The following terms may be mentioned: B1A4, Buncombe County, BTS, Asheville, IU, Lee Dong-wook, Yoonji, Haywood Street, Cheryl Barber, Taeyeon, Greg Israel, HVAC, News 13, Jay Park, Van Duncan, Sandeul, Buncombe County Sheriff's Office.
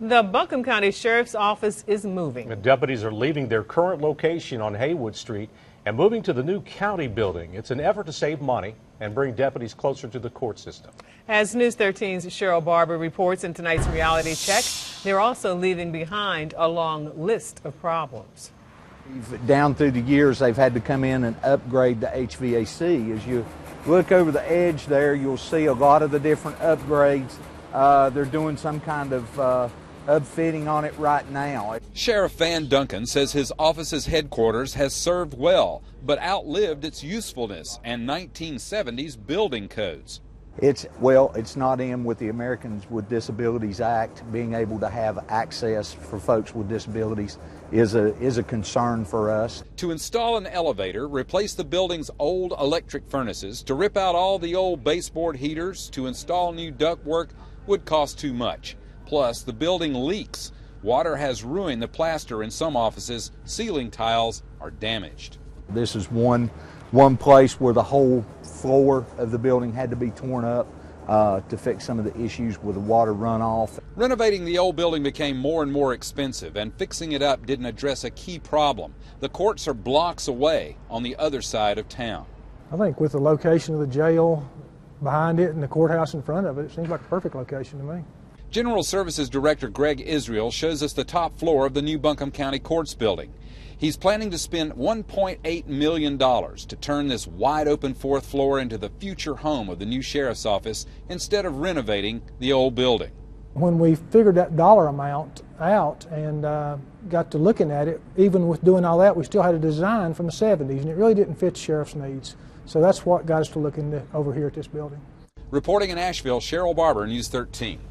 The Buncombe County Sheriff's Office is moving. The deputies are leaving their current location on Haywood Street and moving to the new county building. It's an effort to save money and bring deputies closer to the court system. As News 13's Cheryl Barber reports in tonight's Reality Check, they're also leaving behind a long list of problems. Down through the years, they've had to come in and upgrade the HVAC. As you look over the edge there, you'll see a lot of the different upgrades. They're doing some kind of upfitting on it right now. Sheriff Van Duncan says his office's headquarters has served well, but outlived its usefulness and 1970s building codes. It's not in with the Americans with Disabilities Act. Being able to have access for folks with disabilities is a concern for us. To install an elevator, replace the building's old electric furnaces, to rip out all the old baseboard heaters, to install new ductwork would cost too much. Plus, the building leaks. Water has ruined the plaster in some offices. Ceiling tiles are damaged. This is one place where the whole floor of the building had to be torn up to fix some of the issues with the water runoff. Renovating the old building became more and more expensive, and fixing it up didn't address a key problem. The courts are blocks away on the other side of town. I think with the location of the jail behind it and the courthouse in front of it, it seems like a perfect location to me. General Services Director Greg Israel shows us the top floor of the new Buncombe County Courts building. He's planning to spend $1.8 million to turn this wide-open fourth floor into the future home of the new sheriff's office instead of renovating the old building. When we figured that dollar amount out and got to looking at it, even with doing all that, we still had a design from the 70s, and it really didn't fit sheriff's needs. So that's what got us to looking over here at this building. Reporting in Asheville, Cheryl Barber, News 13.